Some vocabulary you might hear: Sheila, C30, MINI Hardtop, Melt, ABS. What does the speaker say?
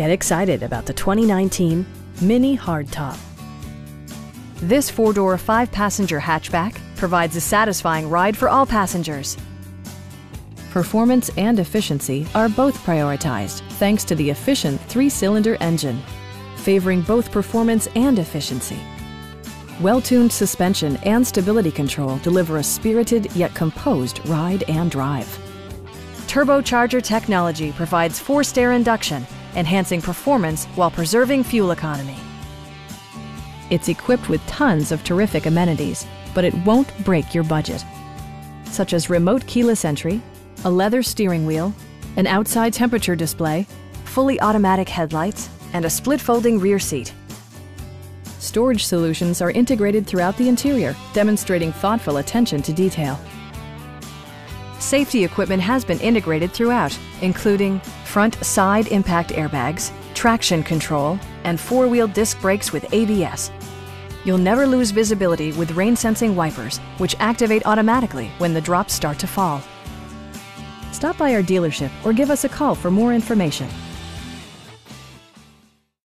Get excited about the 2019 MINI Hardtop. This 4-door, 5-passenger hatchback provides a satisfying ride for all passengers. Performance and efficiency are both prioritized thanks to the efficient 3-cylinder engine, favoring both performance and efficiency. Well-tuned suspension and stability control deliver a spirited yet composed ride and drive. Turbocharger technology provides forced air induction, enhancing performance while preserving fuel economy. It's equipped with tons of terrific amenities, but it won't break your budget, such as remote keyless entry, a leather steering wheel, an outside temperature display, fully automatic headlights, and a split-folding rear seat. Storage solutions are integrated throughout the interior, demonstrating thoughtful attention to detail. Safety equipment has been integrated throughout, including front side impact airbags, traction control, and 4-wheel disc brakes with ABS. You'll never lose visibility with rain-sensing wipers, which activate automatically when the drops start to fall. Stop by our dealership or give us a call for more information.